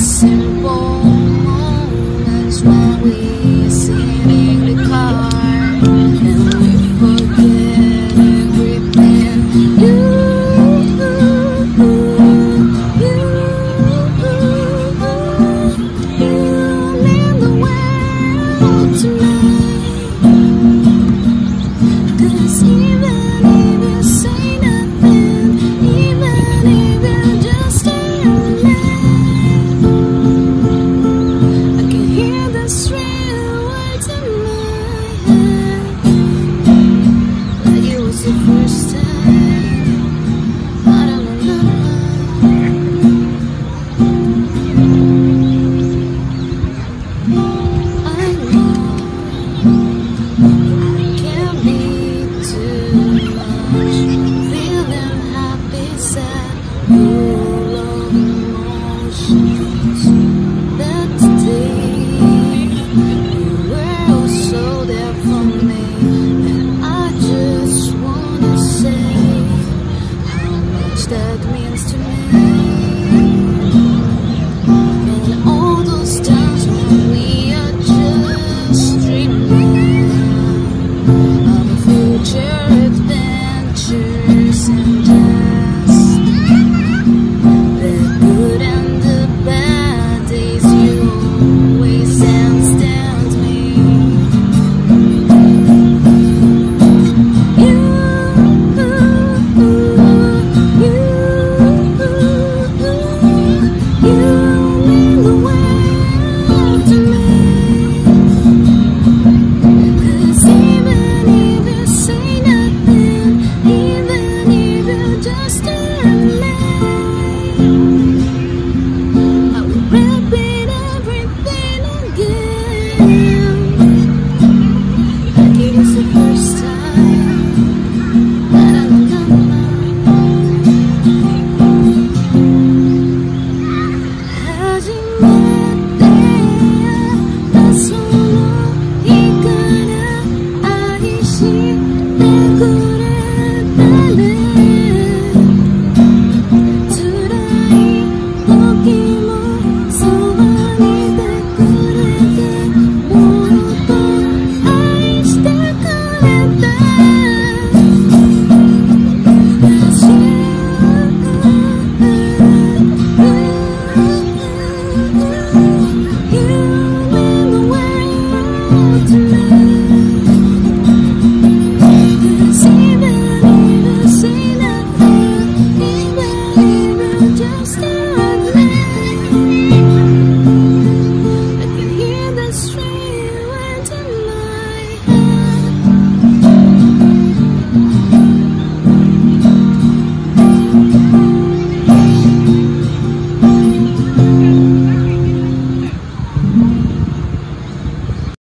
simple moments when we see.